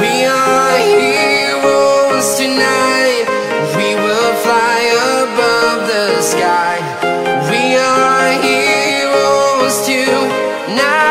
We are heroes tonight. We will fly above the sky. We are heroes tonight.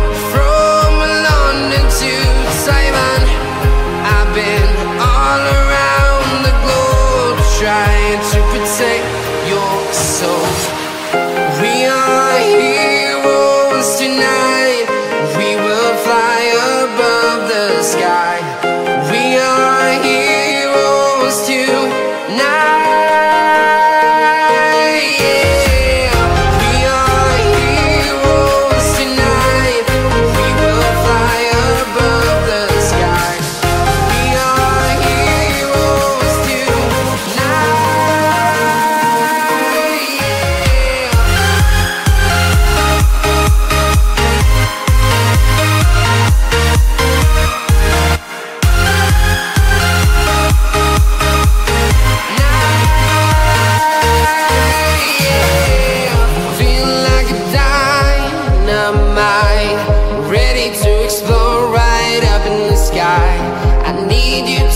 from London to Taiwan. I've been all around the globe, trying to protect your soul. We are heroes tonight. We will fly above the sky. We are heroes tonight.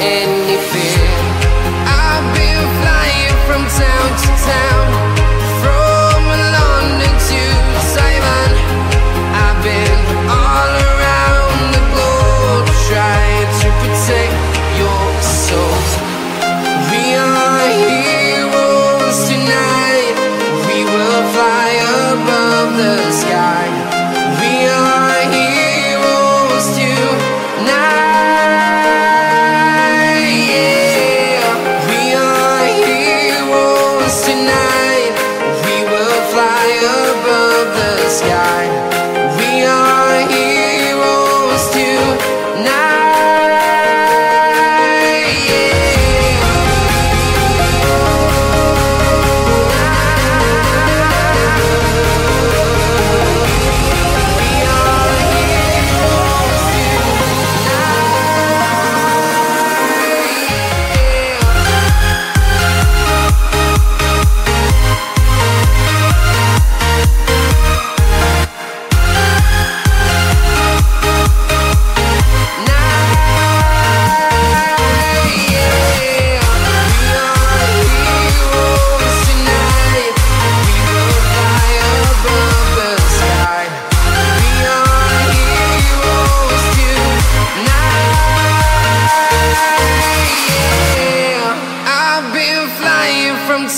any fear. I've been flying from town to town, from London to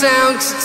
town to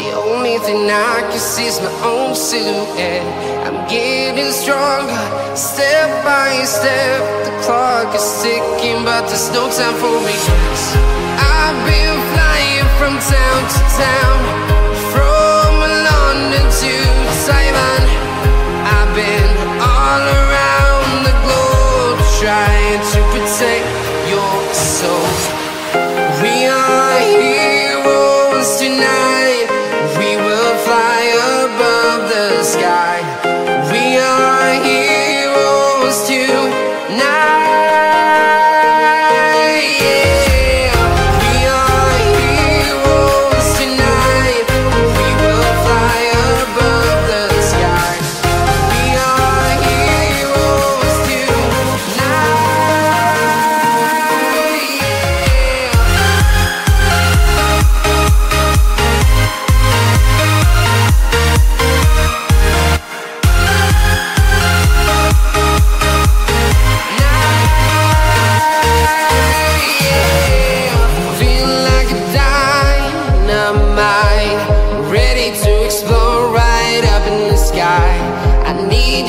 The only thing I can see is my own silhouette. I'm getting stronger, step by step. The clock is ticking, but there's no time for me. I've been flying from town to town, from London to Taiwan. I've been all around the globe trying to protect your soul. We are heroes tonight. We will fly above the sky. We are heroes tonight. Yeah. We are heroes tonight. We will fly above the sky. We are heroes tonight. Yeah. I need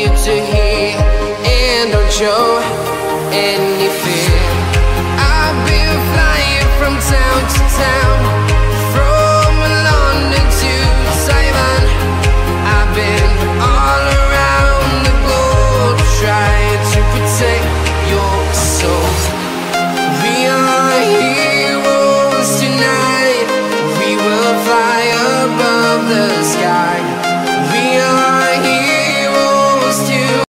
you to hear, and don't show any fear. I've been flying from town to town.